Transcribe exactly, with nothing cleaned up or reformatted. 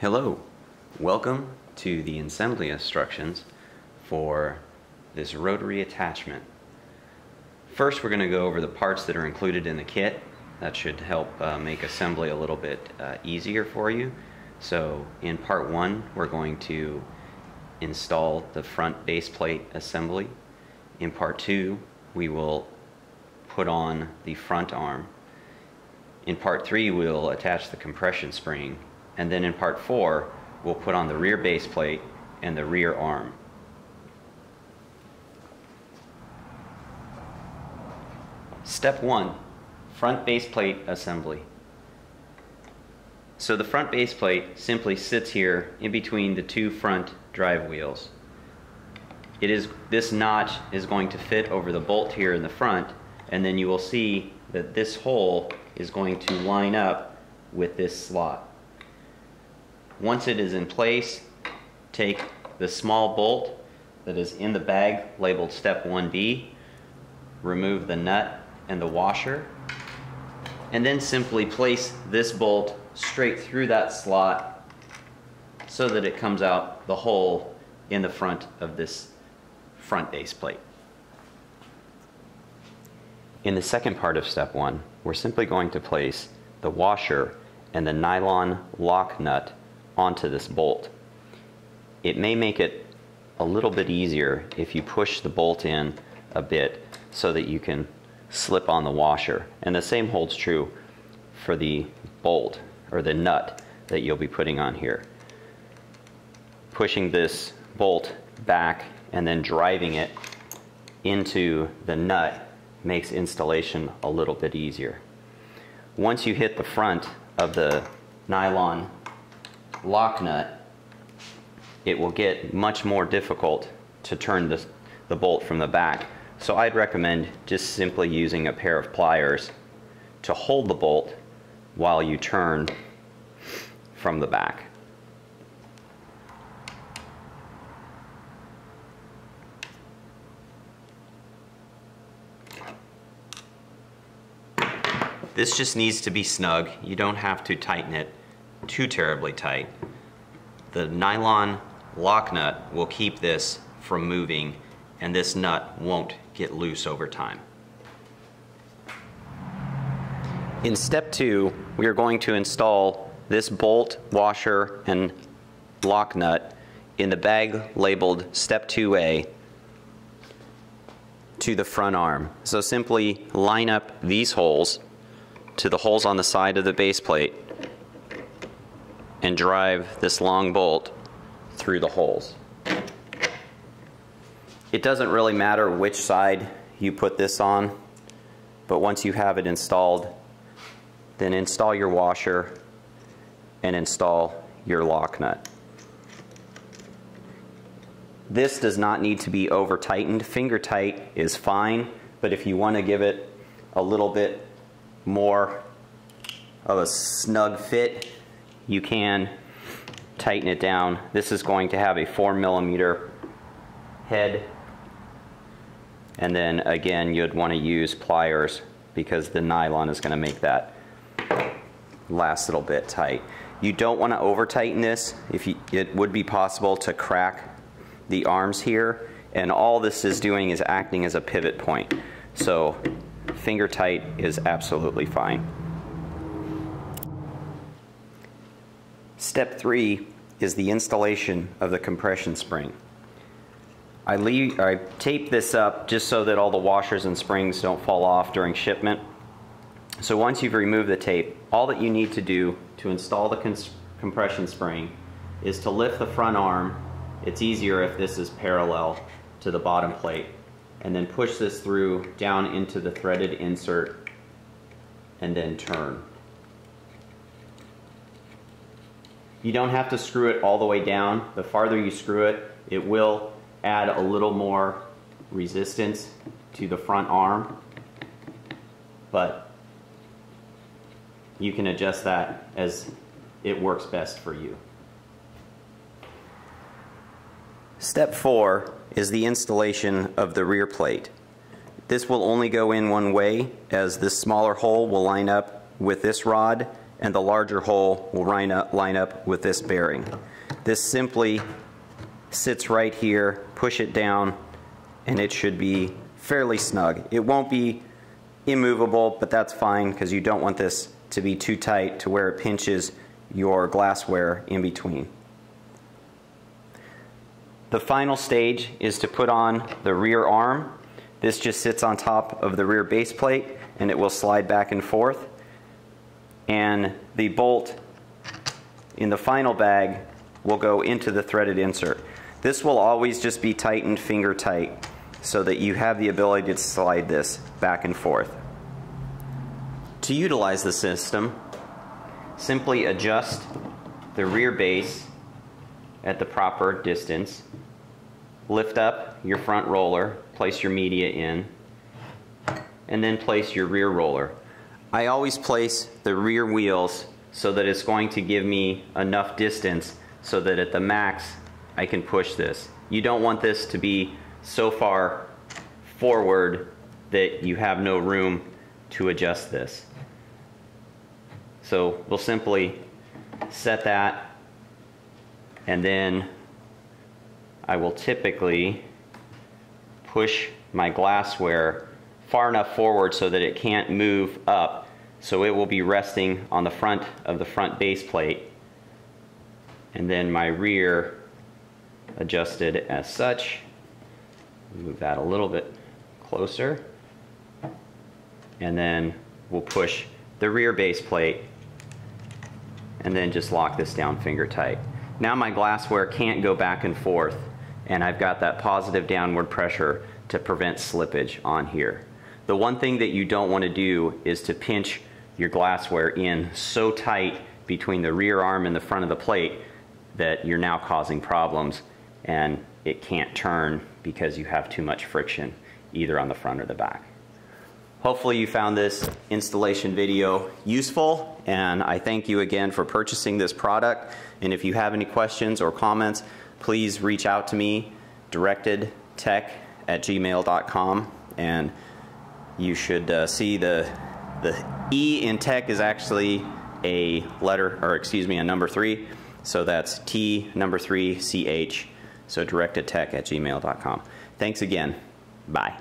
Hello, welcome to the assembly instructions for this rotary attachment. First we're going to go over the parts that are included in the kit. That should help uh, make assembly a little bit uh, easier for you. So in part one we're going to install the front base plate assembly. In part two we will put on the front arm. In part three we'll attach the compression spring. And then in part four, we'll put on the rear base plate and the rear arm. Step one, front base plate assembly. So the front base plate simply sits here in between the two front drive wheels. It is, this notch is going to fit over the bolt here in the front, and then you will see that this hole is going to line up with this slot. Once it is in place, take the small bolt that is in the bag labeled step one B, remove the nut and the washer, and then simply place this bolt straight through that slot so that it comes out the hole in the front of this front base plate. In the second part of step one, we're simply going to place the washer and the nylon lock nut onto this bolt. It may make it a little bit easier if you push the bolt in a bit so that you can slip on the washer. And the same holds true for the bolt or the nut that you'll be putting on here. Pushing this bolt back and then driving it into the nut makes installation a little bit easier. Once you hit the front of the nylon lock nut, it will get much more difficult to turn this, the bolt from the back. So I'd recommend just simply using a pair of pliers to hold the bolt while you turn from the back. This just needs to be snug. You don't have to tighten it too terribly tight. The nylon lock nut will keep this from moving, and this nut won't get loose over time. In step two, we are going to install this bolt, washer, and lock nut in the bag labeled step two A to the front arm. So simply line up these holes to the holes on the side of the base plate and drive this long bolt through the holes. It doesn't really matter which side you put this on, but once you have it installed, then install your washer and install your lock nut. This does not need to be over tightened. Finger tight is fine, but if you want to give it a little bit more of a snug fit, you can tighten it down. This is going to have a four millimeter head. And then again, you'd want to use pliers because the nylon is going to make that last little bit tight. You don't want to over tighten this. If you, it would be possible to crack the arms here. And all this is doing is acting as a pivot point. So finger tight is absolutely fine. Step three is the installation of the compression spring. I, leave, I tape this up just so that all the washers and springs don't fall off during shipment. So once you've removed the tape, all that you need to do to install the compression spring is to lift the front arm. It's easier if this is parallel to the bottom plate. And then push this through down into the threaded insert and then turn. You don't have to screw it all the way down. The farther you screw it, it will add a little more resistance to the front arm, but you can adjust that as it works best for you. Step four is the installation of the rear plate. This will only go in one way, as this smaller hole will line up with this rod and the larger hole will line up, line up with this bearing. This simply sits right here, push it down, and it should be fairly snug. It won't be immovable, but that's fine because you don't want this to be too tight to where it pinches your glassware in between. The final stage is to put on the rear arm. This just sits on top of the rear base plate and it will slide back and forth. And the bolt in the final bag will go into the threaded insert. This will always just be tightened finger tight so that you have the ability to slide this back and forth. To utilize the system, simply adjust the rear base at the proper distance, lift up your front roller, place your media in, and then place your rear roller. I always place the rear wheels so that it's going to give me enough distance so that at the max I can push this. You don't want this to be so far forward that you have no room to adjust this. So we'll simply set that, and then I will typically push my glassware far enough forward so that it can't move up, so it will be resting on the front of the front base plate, and then my rear adjusted as such. Move that a little bit closer, and then we'll push the rear base plate and then just lock this down finger tight. Now my glassware can't go back and forth, and I've got that positive downward pressure to prevent slippage on here. The one thing that you don't want to do is to pinch your glassware in so tight between the rear arm and the front of the plate that you're now causing problems and it can't turn because you have too much friction either on the front or the back. Hopefully you found this installation video useful, and I thank you again for purchasing this product. And if you have any questions or comments, please reach out to me, directed tech at gmail dot com, and you should uh, see the, the E in tech is actually a letter, or excuse me, a number three, so that's T number three C H, so directed tech at gmail dot com. Thanks again. Bye.